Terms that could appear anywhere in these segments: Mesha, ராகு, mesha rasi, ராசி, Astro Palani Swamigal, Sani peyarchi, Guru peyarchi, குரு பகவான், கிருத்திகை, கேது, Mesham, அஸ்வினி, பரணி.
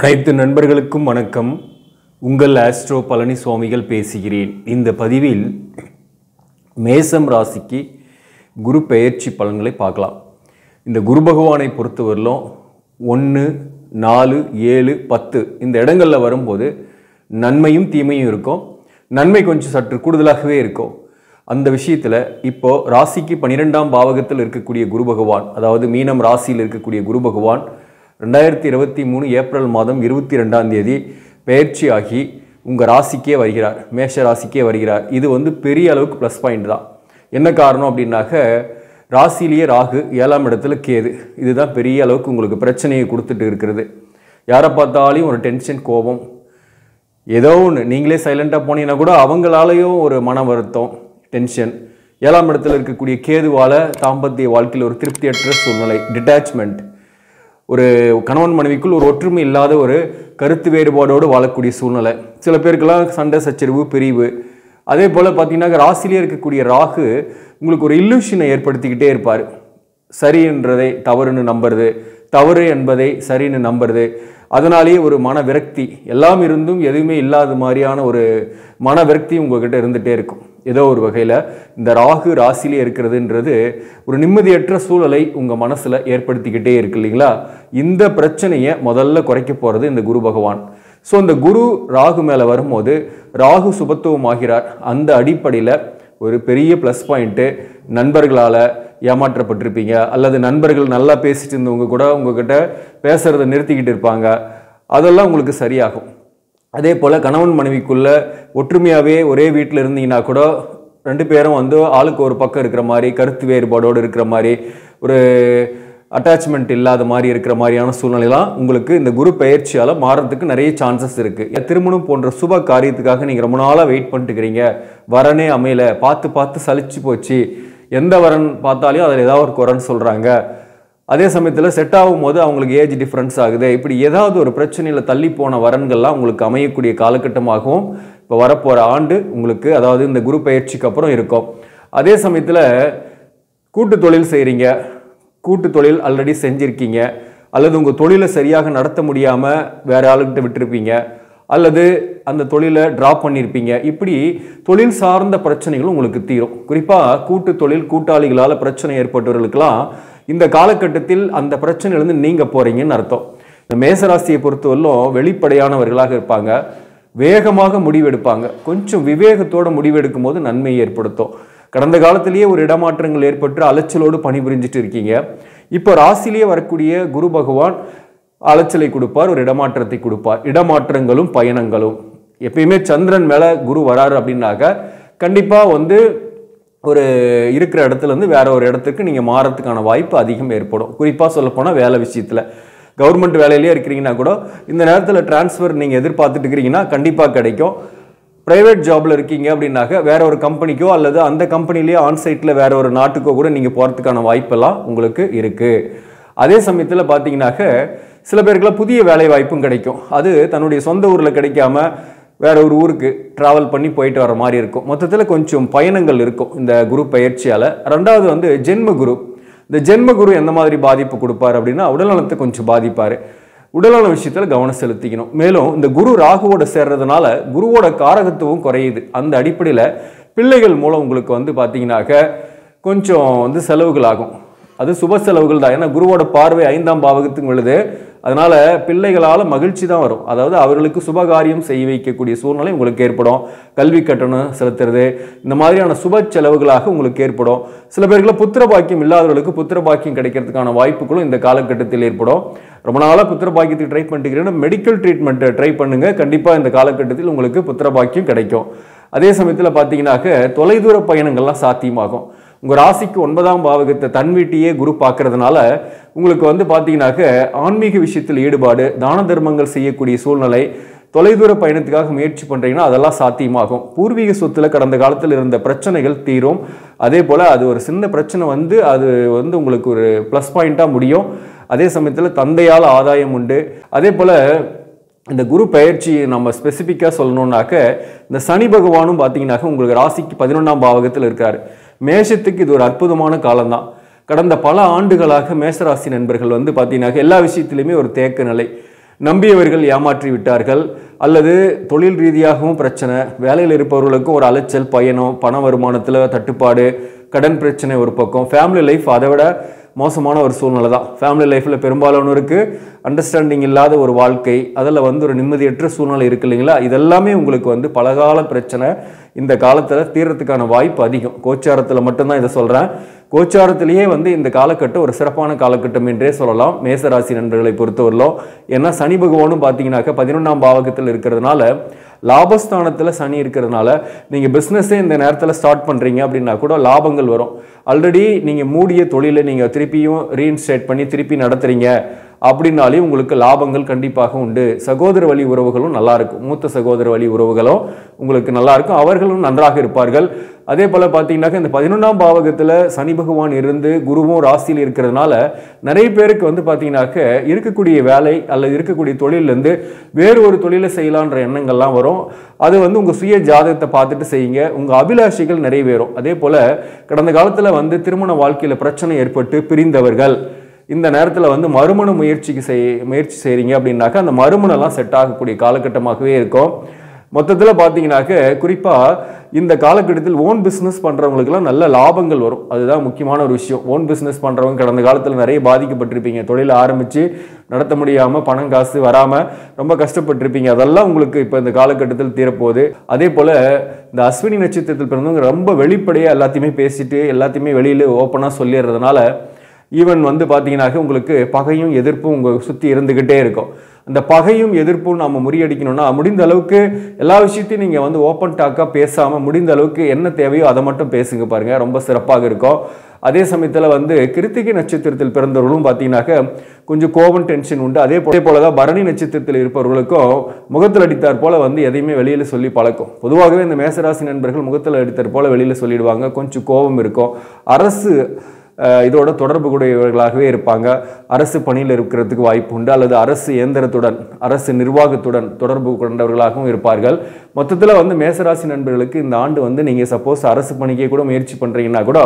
அனைத்து நண்பர்களுக்கும் வணக்கம். உங்கள் ஆஸ்ட்ரோ பழனி சுவாமிகள் பேசுகிறேன். இந்த பதிவில் மேசம் ராசிக்கு குரு பெயர்ச்சி பலன்களை பார்க்கலாம். இந்த குரு பகவானை பொறுத்தவரையிலும் 1, 4, 7, 10 இந்த இடங்களில் வரும்போது நன்மையும் தீமையும் இருக்கும். நன்மை கொஞ்சம் சற்று கூடுதலாகவே இருக்கும். அந்த விஷயத்தில் இப்போது ராசிக்கு 12ஆம் பாவகத்தில் இருக்கக்கூடிய குரு பகவான், அதாவது மீனம் ராசியில் இருக்கக்கூடிய குரு பகவான் 2023 ஏப்ரல் மாதம் 22ஆம் தேதி பெயர்ச்சியாகி உங்கள் ராசிக்கே வருகிறார், மேஷ ராசிக்கே வருகிறார். இது பெரிய அளவுக்கு ப்ளஸ் பாயிண்ட் தான். என்ன காரணம் அப்படின்னாக்க, ராசியிலேயே ராகு, 7ஆம் இடத்துல கேது. இதுதான் பெரிய அளவுக்கு உங்களுக்கு பிரச்சனையை கொடுத்துட்டு இருக்கிறது. யாரை பார்த்தாலையும் ஒரு டென்ஷன், கோபம், ஏதோ ஒன்று. நீங்களே சைலண்ட்டாக போனீங்கன்னா கூட அவங்களாலையும் ஒரு மன வருத்தம், டென்ஷன். 7ஆம் இடத்துல இருக்கக்கூடிய கேதுவால் தாம்பத்திய வாழ்க்கையில் ஒரு திருப்தியற்ற சூழ்நிலை, டிட்டாச்மெண்ட், ஒரு கணவன் மனைவிக்குள் ஒரு ஒற்றுமை இல்லாத ஒரு கருத்து வேறுபாடோடு வாழக்கூடிய சூழ்நிலை. சில பேருக்கெல்லாம் சண்டை, சச்சரிவு, பிரிவு. அதே போல் பார்த்தீங்கன்னா, ராசிலே இருக்கக்கூடிய ராகு உங்களுக்கு ஒரு இல்லூஷனை ஏற்படுத்திக்கிட்டே இருப்பார். சரி என்றதை தவறுன்னு நம்புறது, தவறு என்பதை சரின்னு நம்புறது, அதனாலேயே ஒரு மன விரக்தி, எல்லாம் இருந்தும் எதுவுமே இல்லாத மாதிரியான ஒரு மன விரக்தி உங்கள்கிட்ட இருந்துகிட்டே இருக்கும். ஏதோ ஒரு வகையில் இந்த ராகு ராசிலே இருக்கிறதுன்றது ஒரு நிம்மதியற்ற சூழலை உங்கள் மனசில் ஏற்படுத்திக்கிட்டே இருக்கு இல்லைங்களா. இந்த பிரச்சனையை முதல்ல குறைக்க போகிறது இந்த குரு பகவான். ஸோ இந்த குரு ராகு மேலே வரும்போது ராகு சுபத்துவம் ஆகிறார். அந்த அடிப்படையில் ஒரு பெரிய ப்ளஸ் பாயிண்ட்டு, நண்பர்களால் ஏமாற்றப்பட்டிருப்பீங்க, அல்லது நண்பர்கள் நல்லா பேசிட்டு இருந்தவங்க கூட உங்ககிட்ட பேசுகிறத நிறுத்திக்கிட்டு இருப்பாங்க, அதெல்லாம் உங்களுக்கு சரியாகும். அதே போல் கணவன் மனைவிக்குள்ளே ஒற்றுமையாகவே ஒரே வீட்டில் இருந்தீங்கன்னா கூட 2 பேரும் ஆளுக்கு ஒரு பக்கம் இருக்கிற மாதிரி, கருத்து வேறுபாடோடு இருக்கிற மாதிரி, ஒரு அட்டாச்மெண்ட் இல்லாத மாதிரி இருக்கிற மாதிரியான சூழ்நிலைலாம் உங்களுக்கு இந்த குரு பெயர்ச்சியால் மாறுறதுக்கு நிறைய சான்சஸ் இருக்குது. திருமணம் போன்ற சுப காரியத்துக்காக நீங்கள் ரொம்ப நாளாக வெயிட் பண்ணிட்டுக்கிறீங்க, வரனே அமையலை, பார்த்து சலிச்சு போச்சு, எந்த வரன் பார்த்தாலையும் அதில் ஏதாவது ஒரு குறைன்னு சொல்கிறாங்க. அதே சமயத்தில் செட் ஆகும்போது அவங்களுக்கு ஏஜ் டிஃப்ரென்ஸ் ஆகுது. இப்படி ஏதாவது ஒரு பிரச்சனையில் தள்ளி போன வரன்கள்லாம் உங்களுக்கு அமையக்கூடிய காலகட்டமாகவும் இப்போ வரப்போகிற ஆண்டு உங்களுக்கு, அதாவது இந்த குரு பெயர்ச்சிக்கு அப்புறம் இருக்கும். அதே சமயத்தில் கூட்டு தொழில் செய்கிறீங்க, கூட்டு தொழில் ஆல்ரெடி செஞ்சுருக்கீங்க, அல்லது உங்கள் தொழிலை சரியாக நடத்த முடியாமல் வேறு ஆளுக்கிட்ட விட்டுருப்பீங்க, அல்லது அந்த தொழிலை ட்ராப் பண்ணியிருப்பீங்க. இப்படி தொழில் சார்ந்த பிரச்சனைகளும் உங்களுக்கு தீரும். குறிப்பாக கூட்டு தொழில் கூட்டாளிகளால் பிரச்சனை ஏற்பட்டவர்களுக்கெல்லாம் இந்த காலகட்டத்தில் அந்த பிரச்சனையிலேருந்து நீங்கள் போகிறீங்கன்னு அர்த்தம். இந்த மேசராசியை பொறுத்தவரையிலும் வெளிப்படையானவர்களாக இருப்பாங்க, வேகமாக முடிவெடுப்பாங்க, கொஞ்சம் விவேகத்தோடு முடிவெடுக்கும் போது நன்மையை ஏற்படுத்தும். கடந்த காலத்திலேயே ஒரு இடமாற்றங்கள் ஏற்பட்டு அலைச்சலோடு பணிபுரிஞ்சிட்டு இருக்கீங்க. இப்போ ராசிலேயே வரக்கூடிய குரு பகவான் அலைச்சலை கொடுப்பார், ஒரு இடமாற்றத்தை கொடுப்பார். இடமாற்றங்களும் பயணங்களும் எப்பயுமே சந்திரன் மேலே குரு வராரு அப்படின்னாக்க கண்டிப்பாக ஒரு இருக்கிற இடத்துலேருந்து வேற ஒரு இடத்துக்கு நீங்கள் மாறத்துக்கான வாய்ப்பு அதிகம் ஏற்படும். குறிப்பாக சொல்லப்போனால் வேலை விஷயத்தில், கவர்மெண்ட் வேலையிலேயே இருக்கிறீங்கன்னா கூட இந்த நேரத்தில் டிரான்ஸ்ஃபர் நீங்கள் எதிர்பார்த்துட்டு இருக்கிறீங்கன்னா கண்டிப்பாக கிடைக்கும். ப்ரைவேட் ஜாபில் இருக்கீங்க அப்படின்னாக்க வேற ஒரு கம்பெனிக்கோ அல்லது அந்த கம்பெனிலேயே ஆன்சைட்டில் வேற ஒரு நாட்டுக்கோ கூட நீங்கள் போகிறதுக்கான வாய்ப்பெல்லாம் உங்களுக்கு இருக்குது. அதே சமயத்தில் பார்த்தீங்கன்னாக்க சில பேருக்குலாம் புதிய வேலை வாய்ப்பும் கிடைக்கும். அது தன்னுடைய சொந்த ஊரில் கிடைக்காம வேற ஒரு ஊருக்கு ட்ராவல் பண்ணி போயிட்டு வர மாதிரி இருக்கும். மொத்தத்தில் கொஞ்சம் பயணங்கள் இருக்கும் இந்த குரு பெயர்ச்சியால். ரெண்டாவது ஜென்மகுரு. இந்த ஜென்மகுரு எந்த மாதிரி பாதிப்பு கொடுப்பார் அப்படின்னா, உடல்நலத்தை கொஞ்சம் பாதிப்பார். உடல்நல விஷயத்தில் கவனம் செலுத்திக்கணும். மேலும் இந்த குரு ராகுவோட சேர்றதுனால குருவோட காரகத்துவம் குறையுது. அந்த அடிப்படையில் பிள்ளைகள் மூலம் உங்களுக்கு பார்த்தீங்கன்னாக்க கொஞ்சம் செலவுகள் ஆகும். அது சுப செலவுகள் தான். ஏன்னா குருவோட பார்வை 5ஆம் பாவகத்துக்கு உள்ளது. அதனால் பிள்ளைகளால் மகிழ்ச்சி தான் வரும். அதாவது அவர்களுக்கு சுபகாரியம் செய்ய வைக்கக்கூடிய சூழ்நிலை உங்களுக்கு ஏற்படும். கல்வி கட்டணம் செலுத்துறது இந்த மாதிரியான சுப செலவுகளாக உங்களுக்கு ஏற்படும். சில பேருக்குலாம் புத்திர பாக்கியம் இல்லாதவர்களுக்கு புத்திர பாக்கியம் கிடைக்கிறதுக்கான வாய்ப்புகளும் இந்த காலகட்டத்தில் ஏற்படும். ரொம்ப நாளாக புத்திர பாக்கியத்துக்கு ட்ரை பண்ணிட்டுக்கிறீங்கன்னா மெடிக்கல் ட்ரீட்மெண்ட்டை ட்ரை பண்ணுங்கள். கண்டிப்பாக இந்த காலகட்டத்தில் உங்களுக்கு புத்திர பாக்கியம் கிடைக்கும். அதே சமயத்தில் பார்த்தீங்கன்னாக்க தொலைதூர பயணங்கள்லாம் சாத்தியமாகும். உங்கள் ராசிக்கு 9ஆம் பாவகத்தை தன் வீட்டையே குரு பார்க்கறதுனால உங்களுக்கு பார்த்தீங்கன்னாக்க ஆன்மீக விஷயத்தில் ஈடுபாடு, தான தர்மங்கள் செய்யக்கூடிய சூழ்நிலை, தொலைதூர பயணத்துக்காக முயற்சி பண்ணுறீங்கன்னா அதெல்லாம் சாத்தியமாகும். பூர்வீக சொத்தில் கடந்த காலத்தில் இருந்த பிரச்சனைகள் தீரும். அதே போல் அது ஒரு சின்ன பிரச்சனை அது உங்களுக்கு ஒரு ப்ளஸ் பாயிண்ட்டாக முடியும். அதே சமயத்தில் தந்தையால் ஆதாயம் உண்டு. அதே போல் இந்த குரு பெயர்ச்சி நம்ம ஸ்பெசிஃபிக்காக சொல்லணுன்னாக்க, இந்த சனி பகவானும் பார்த்தீங்கன்னாக்க உங்களுக்கு ராசிக்கு 11ஆம் பாவகத்தில் இருக்கார். மேஷத்துக்கு இது ஒரு அற்புதமான காலம்தான். கடந்த பல ஆண்டுகளாக மேஷராசி நண்பர்கள் பார்த்தீங்கன்னாக்க எல்லா விஷயத்துலையுமே ஒரு தேக்க நிலை, நம்பியவர்கள் ஏமாற்றி விட்டார்கள் அல்லது தொழில் ரீதியாகவும் பிரச்சனை வேலையில் இருப்பவர்களுக்கு ஒரு அலச்சல் பயனோ பண வருமானத்துல தட்டுப்பாடு கடன் பிரச்சனை ஒரு பக்கம் family life அதைவிட மோசமான ஒரு சூழ்நிலை தான் family lifeல பெரும்பாலானோருக்கு அண்டர்ஸ்டாண்டிங் இல்லாத ஒரு வாழ்க்கை அதல்ல வந்து ஒரு நிம்மதியற்ற சூழ்நிலை இருக்குல்லைங்களா இதெல்லாம் உங்களுக்கு வந்து பலகால பிரச்சனை இந்த காலத்துல தீரத்துக்கான வாய்ப்பு அதிகம் கோச்சாரத்துல மட்டும் தான் இத சொல்றேன் கோச்சாரத்திலேயே வந்து இந்த காலக்கட்ட ஒரு சிறப்பான காலக்கட்டம் என்றே சொல்லலாம் மேஷ ராசி நண்பர்களை பொறுத்தவரையில ஏன்னா சனி பகவானும் பாத்தீங்கன்னாக்க 11 ஆம் பாவகத்துல இருக்குறதனால லாபஸ்தானத்துல சனி இருக்குறதனால நீங்க business இந்த நேரத்துல ஸ்டார்ட் பண்றீங்க அப்படினா கூட லாபங்கள் வரும் ஆல்ரெடி நீங்க மூடிய தொழிலை நீங்க திருப்பியும் ரீஇன்ஸ்டேட் பண்ணி திருப்பி நடத்துறீங்க அப்படினாலே உங்களுக்கு லாபங்கள் கண்டிப்பாக உண்டு சகோதர வழி உறவுகளும் நல்லா இருக்கும் மூத்த சகோதர வழி உறவுகளோ உங்களுக்கு நல்லா இருக்கும் அவர்களும் நன்றாக இருப்பார்கள் அதே போல பாத்தீங்கன்னாக்க இந்த 11 ஆம் பாவகத்துல சனி பகவான் இருந்து குருவும் ராசியில் இருக்குறதனால நிறைய பேருக்கு வந்து பாத்தீங்கன்னாக்க இருக்கக்கூடிய வேலை அல்லது இருக்கக்கூடிய தொழிலில இருந்து வேற ஒரு தொழிலை செய்யலாம்ன்ற எண்ணங்கள் எல்லாம் வரும் அது வந்து உங்க சுய ஜாதகத்தை பார்த்துட்டு செய்யுங்க உங்க அபிலாஷைகள் நிறைவேறும் அதே போல கடந்த காலத்துல வந்து திருமண வாழ்க்கையில பிரச்சனை ஏற்பட்டு பிரிந்தவர்கள் இந்த நேரத்துல வந்து மறுமண முயற்சி செய்றீங்க அப்படினாக்க அந்த மறுமணம் எல்லாம் செட் ஆக கூடிய காலகட்டமாகவே இருக்கும் மொத்தத்துல பாத்தீங்கன்னாக்க குறிப்பா இந்த காலகட்டத்தில் ஓன் business பண்றவங்களுக்கு எல்லாம் நல்ல லாபங்கள் வரும் அதுதான் முக்கியமான ஒரு விஷயம் ஓன் business பண்றவங்க கடந்த காலத்துல நிறைய பாதிக்கப்பட்டிருப்பீங்க தொழில் ஆரம்பிச்சு நடத்த முடியாம பணம் காசு வராம ரொம்ப கஷ்டப்பட்டிருப்பீங்க அதெல்லாம் உங்களுக்கு இப்ப இந்த காலகட்டத்தில் தீர போகுது அதே போல இந்த அஸ்வினி நட்சத்திரத்தில் பிறந்தவங்க ரொம்ப வெளிப்படையா எல்லாத்தையுமே பேசிட்டு எல்லாத்தையுமே வெளியில ஓபனா சொல்லிறதனால ஈவன் வந்து பாத்தீங்கன்னாக்க உங்களுக்கு பகையும் எதிர்ப்பும் உங்க சுத்தி இருந்துகிட்டே இருக்கும் அந்த பகையும் எதிர்ப்பும் நாம முறியடிக்கணும்னா முடிந்த அளவுக்கு எல்லா விஷயத்தையும் நீங்க வந்து ஓபன் டாக்கா பேசாம முடிந்த அளவுக்கு என்ன தேவையோ அத மட்டும் பேசுங்க பாருங்க ரொம்ப சிறப்பாக இருக்கும் அதே சமயத்துல வந்து கிருத்திகை நட்சத்திரத்தில் பிறந்தவர்களும் பாத்தீங்கன்னாக்க கொஞ்சம் கோபம் டென்ஷன் உண்டு அதே போல தான் பரணி நட்சத்திரத்தில் இருப்பவர்களுக்கு முகத்தில் அடித்தார் போல வந்து எதையுமே வெளியில சொல்லி பழக்கும் பொதுவாகவே இந்த மேஷ ராசி நண்பர்கள் முகத்தில் அடித்தார் போல வெளியில சொல்லிடுவாங்க கொஞ்சம் கோபம் இருக்கும் அரசு இதோட தொடர்பு கூடியவர்களாகவே இருப்பாங்க அரசு பணியில் இருக்குிறதுக்கு வாய்ப்பு உண்டு அல்லது அரசு இயந்திரத்துடன் அரசு நிர்வாகத்துடன் தொடர்பு கொண்டவர்களாகவும் இருப்பார்கள் மொத்தத்துல வந்து மேஷ ராசி நண்பர்களுக்கு இந்த ஆண்டு வந்து நீங்க சப்போஸ் அரசு பணிக்கே கூட முயற்சி பண்றீங்கன்னா கூட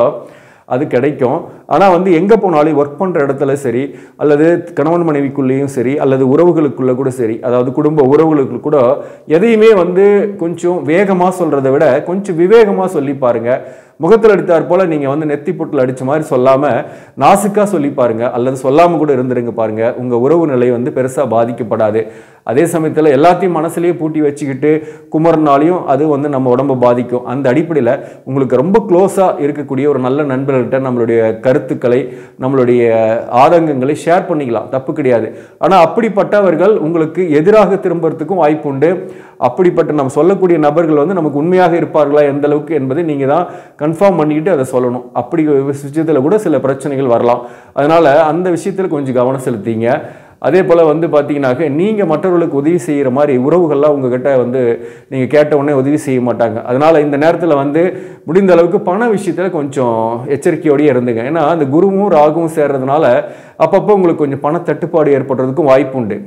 அது கிடைக்கும் ஆனா வந்து எங்க போனாலும் வர்க் பண்ற இடத்துல சரி அல்லது கணவன் மனைவிக்குள்ளேயும் சரி அல்லது உறவுகளுக்குள்ள கூட சரி அதாவது குடும்ப உறவுகளுக்கு கூட எதையுமே வந்து கொஞ்சம் வேகமா சொல்றதை விட கொஞ்சம் விவேகமா சொல்லி பாருங்க முகத்தில் அடித்தார் போல நீங்க வந்து நெத்தி பொட்டல அடிச்ச மாதிரி சொல்லாம நாசுக்கா சொல்லி பாருங்க அல்லது சொல்லாம கூட இருந்துருங்க பாருங்க உங்க உறவு நிலை வந்து பெருசா பாதிக்கப்படாது அதே சமயத்துல எல்லாத்தையும் மனசுலயே பூட்டி வச்சிக்கிட்டு குமரனாலியும் அது வந்து நம்ம உடம்ப பாதிக்கும் அந்த அடிப்படையில் உங்களுக்கு ரொம்ப க்ளோஸா இருக்கக்கூடிய ஒரு நல்ல நண்பர்கள்ட்ட நம்மளுடைய கருத்துக்களை நம்மளுடைய ஆதங்கங்களை ஷேர் பண்ணிக்கலாம் தப்பு கிடையாது ஆனா அப்படிப்பட்டவர்கள் உங்களுக்கு எதிராக திரும்பறதுக்கும் வாய்ப்பு உண்டு அப்படிப்பட்ட நம்ம சொல்லக்கூடிய நபர்கள் வந்து நமக்கு உண்மையாக இருப்பார்களா எந்த அளவுக்கு என்பதை நீங்க தான் கன்ஃபார்ம் பண்ணிட்டு அத சொல்லணும் அப்படி விஷயத்துல கூட சில பிரச்சனைகள் வரலாம் அதனால அந்த விஷயத்துல கொஞ்சம் கவனம் செலுத்திங்க அதே போல வந்து பாத்தீங்கன்னாக்க நீங்க மற்றவர்களுக்கு உதவி செய்யற மாதிரி உறவுகள்லாம் உங்ககிட்ட வந்து நீங்க கேட்ட உடனே உதவி செய்ய மாட்டாங்க அதனால இந்த நேரத்துல வந்து முடிந்த அளவுக்கு பண விஷயத்துல கொஞ்சம் எச்சரிக்கையோட இருந்துங்க ஏன்னா அந்த குருவும் ராகுவும் சேர்றதனால அப்பப்போ உங்களுக்கு கொஞ்சம் பண தட்டுப்பாடு ஏற்படுறதுக்கும் வாய்ப்பு உண்டு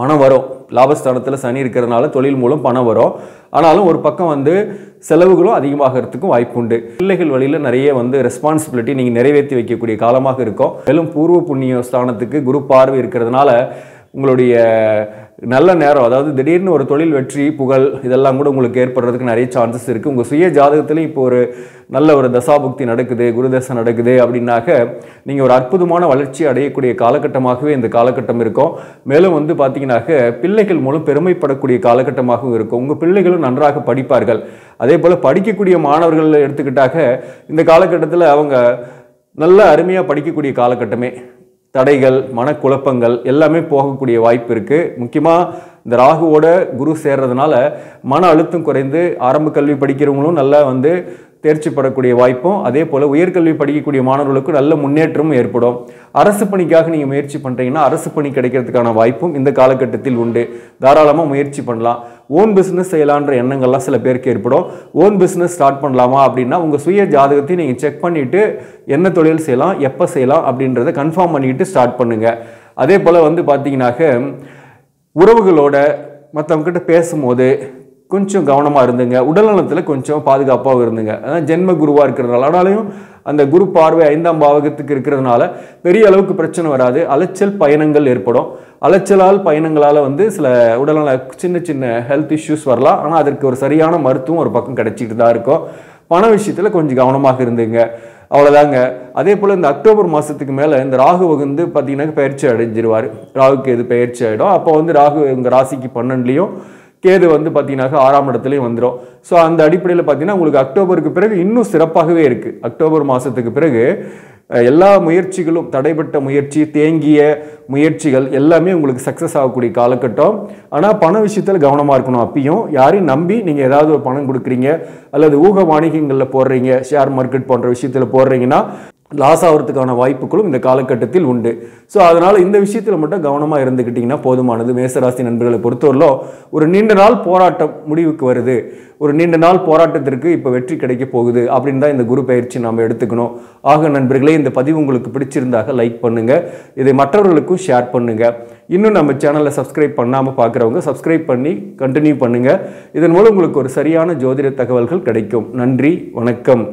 பணம் வரும் லாபஸ்தானத்துல சனி இருக்குறதனால தொழில் மூலம் பணம் வரும் ஆனாலும் ஒரு பக்கம் வந்து செலவுகளும் அதிகமாகிறதுக்கு வாய்ப்பு உண்டு பிள்ளைகள் வழியில நிறைய வந்து ரெஸ்பான்சிபிலிட்டி நீங்க நிறைவேற்றி வைக்கக்கூடிய காலமாக இருக்கும் மேலும் பூர்வ புண்ணிய ஸ்தானத்துக்கு குரு பார்வை இருக்குறதனால உங்களுடைய நல்ல நேரம் அதாவது திடீர்னு ஒரு தொழில் வெற்றி புகழ் இதெல்லாம் கூட உங்களுக்கு ஏற்படுறதுக்கு நிறைய சான்சஸ் இருக்கு உங்க சுய ஜாதகத்திலே இப்போ ஒரு நல்ல ஒரு தசாபுக்தி நடக்குது குரு தசை நடக்குது அப்படினாக்க நீங்க ஒரு அற்புதமான வளர்ச்சி அடையக்கூடிய காலகட்டமாகவே இந்த காலகட்டம் இருக்கும் மேலும் வந்து பாத்தீங்கன்னாக்க பிள்ளைகள் மூலம் பெருமைப்படக்கூடிய காலகட்டமாகவும் இருக்கும் உங்க பிள்ளைகளும் நன்றாக படிப்பார்கள் அதே போல படிக்கக்கூடிய மாணவர்கள் எடுத்துக்கிட்டாக இந்த காலகட்டத்துல அவங்க நல்ல அருமையா படிக்கக்கூடிய காலகட்டமே தடைகள் மனக்குழப்பங்கள் எல்லாமே போகக்கூடிய வாய்ப்பு இருக்கு முக்கியமா இந்த ராகுவோட குரு சேர்றதனால மன அழுத்தம் குறைந்து ஆரம்ப கல்வி படிக்கிறவங்களும் நல்லா வந்து தேர்ச்சி பெறக்கூடிய வாய்ப்பும் அதே போல உயர்கல்வி படிக்கக்கூடிய மாணவர்களுக்கு நல்ல முன்னேற்றமும் ஏற்படும் அரசு பணிக்காக நீங்க முயற்சி பண்றீங்கன்னா அரசு பணி கிடைக்கிறதுக்கான வாய்ப்பும் இந்த காலகட்டத்தில் உண்டு தாராளமா முயற்சி பண்ணலாம் ஓன் பிசினஸ் செய்யலாம்ன்ற எண்ணங்கள்லாம் சில பேருக்கு ஏற்படும் ஓன் பிசினஸ் ஸ்டார்ட் பண்ணலாமா அப்படின்னா உங்க சுய ஜாதகத்தை நீங்க செக் பண்ணிட்டு என்ன தொழில் செய்யலாம் எப்ப செய்யலாம் அப்படின்றத கன்ஃபார்ம் பண்ணிட்டு ஸ்டார்ட் பண்ணுங்க அதே போல வந்து பாத்தீங்கன்னாக்க உறவுகளோட மத்தவங்க கிட்ட பேசும்போது கொஞ்சம் கவனமா இருந்துங்க உடல் நலத்துல கொஞ்சம் பாதுகாப்பா இருந்துங்க அதான் ஜென்ம குருவா இருக்குறதால ஆனாலும் அந்த குரு பார்வை ஐந்தாம் பாவகத்துக்கு இருக்குறதுனால பெரிய அளவுக்கு பிரச்சனை வராது அலச்சல் பயணங்கள் ஏற்படும் அலச்சலால் பயணங்களால வந்து சில உடல்நல சின்ன சின்ன ஹெல்த் இஷ்யூஸ் வரலாம் ஆனா அதற்கு ஒரு சரியான மருத்துவம் ஒரு பக்கம் கிடைச்சிட்டு தான் இருக்கும் பண விஷயத்துல கொஞ்சம் கவனமாக இருந்துங்க அவ்வளவுதாங்க அதே போல இந்த அக்டோபர் மாசத்துக்கு மேல இந்த ராகு வந்து பாத்தீங்கன்னா பெயர்ச்சி அடைஞ்சிடுவார் ராகுக்கு எது பெயர்ச்சி ஆயிடும் அப்ப வந்து ராகு உங்க ராசிக்கு 12 லியோ கேது வந்து பாத்தீங்கன்னா 6ஆம் இடத்துலயே வந்துரும் சோ அந்த அடிப்படையில் பாத்தீங்கன்னா உங்களுக்கு அக்டோபருக்கு பிறகு இன்னும் சிறப்பாகவே இருக்கு அக்டோபர் மாசத்துக்கு பிறகு எல்லா முயற்சிகளும் தடைபட்ட முயற்சி தேங்கிய முயற்சிகள் எல்லாமே உங்களுக்கு சக்சஸ் ஆகக்கூடிய காலகட்டம் ஆனா பண விஷயத்துல கவனமா இருக்கணும் அப்பியும் யாரையும் நம்பி நீங்க ஏதாவது ஒரு பணம் கொடுக்கறீங்க அல்லது ஊக வாணிகங்கள்ல போடுறீங்க ஷேர் மார்க்கெட் போன்ற விஷயத்துல போடுறீங்கன்னா லாஸ் ஆவறதுக்கான வாய்ப்புகளும் இந்த காலகட்டத்தில் உண்டு சோ அதனால இந்த விஷயத்துல மட்டும் கவனமா இருந்துக்கிட்டீங்கன்னா போதுமானது மேஷ ராசி நண்பர்களை பொறுத்தவரையில ஒரு நீண்ட நாள் போராட்டம் முடிவுக்கு வருது ஒரு நீண்ட நாள் போராட்டத்திற்கு இப்ப வெற்றி கிடைக்க போகுது அப்படினா இந்த குரு பயிற்சி நாம எடுத்துக்கணும் ஆக நண்பர்களே இந்த பதிவு உங்களுக்கு பிடிச்சிருந்தால் லைக் பண்ணுங்க இதை மற்றவர்களுக்கு ஷேர் பண்ணுங்க இன்னும் நம்ம சேனலை சப்ஸ்கிரைப் பண்ணாம பார்க்கறவங்க சப்ஸ்கிரைப் பண்ணி கண்டினியூ பண்ணுங்க இதன் மூலம் உங்களுக்கு ஒரு சரியான ஜோதிட தகவல்கள் கிடைக்கும் நன்றி வணக்கம்